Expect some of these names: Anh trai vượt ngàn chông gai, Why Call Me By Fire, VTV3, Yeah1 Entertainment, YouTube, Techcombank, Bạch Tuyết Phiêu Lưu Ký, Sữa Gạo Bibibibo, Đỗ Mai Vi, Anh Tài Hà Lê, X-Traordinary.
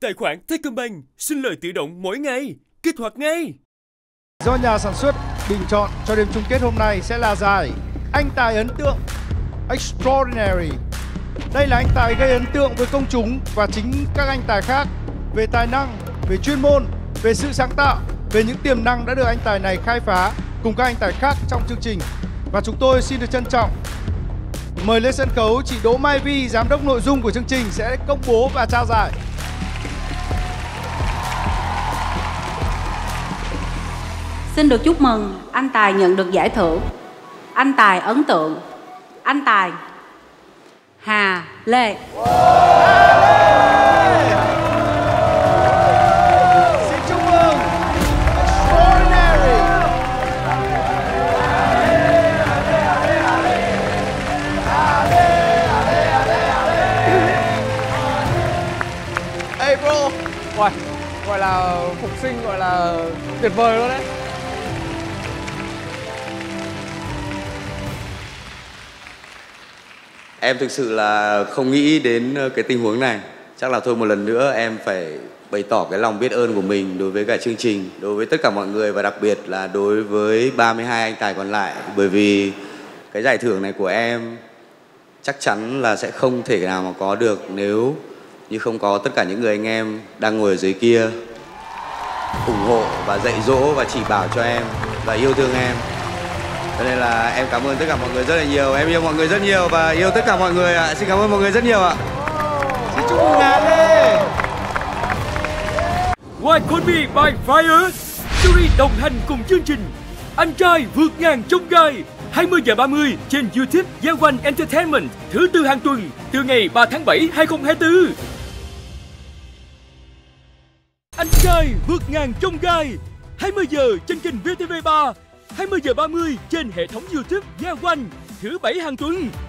Tài khoản Techcombank xin lời tự động mỗi ngày, kích hoạt ngay. Do nhà sản xuất bình chọn cho đêm chung kết hôm nay sẽ là giải Anh Tài ấn tượng X-Traordinary. Đây là anh tài gây ấn tượng với công chúng và chính các anh tài khác về tài năng, về chuyên môn, về sự sáng tạo, về những tiềm năng đã được anh tài này khai phá cùng các anh tài khác trong chương trình. Và chúng tôi xin được trân trọng mời lên sân khấu chị Đỗ Mai Vi, giám đốc nội dung của chương trình, sẽ công bố và trao giải. Xin được chúc mừng anh Tài nhận được giải thưởng Anh Tài ấn tượng Anh Tài Hà Lê. Gọi là phục sinh, gọi là tuyệt vời luôn đấy. Em thực sự là không nghĩ đến cái tình huống này. Chắc là thôi một lần nữa em phải bày tỏ cái lòng biết ơn của mình đối với cả chương trình, đối với tất cả mọi người và đặc biệt là đối với 32 anh tài còn lại. Bởi vì cái giải thưởng này của em chắc chắn là sẽ không thể nào mà có được nếu như không có tất cả những người anh em đang ngồi ở dưới kia ủng hộ và dạy dỗ và chỉ bảo cho em và yêu thương em. Cho nên là em cảm ơn tất cả mọi người rất là nhiều. Em yêu mọi người rất nhiều và yêu tất cả mọi người ạ. Xin cảm ơn mọi người rất nhiều ạ. Xin chúc mừng Hà Lê. Why Call Me By Fire series đồng hành cùng chương trình Anh Trai Vượt Ngàn Chông Gai, 20h30 trên YouTube Yeah1 Entertainment, thứ tư hàng tuần từ ngày 3 tháng 7 2024. Anh Trai Vượt Ngàn Chông Gai, 20h trên kênh VTV3, 20h30 trên hệ thống YouTube Yeah1, thứ 7 hàng tuần.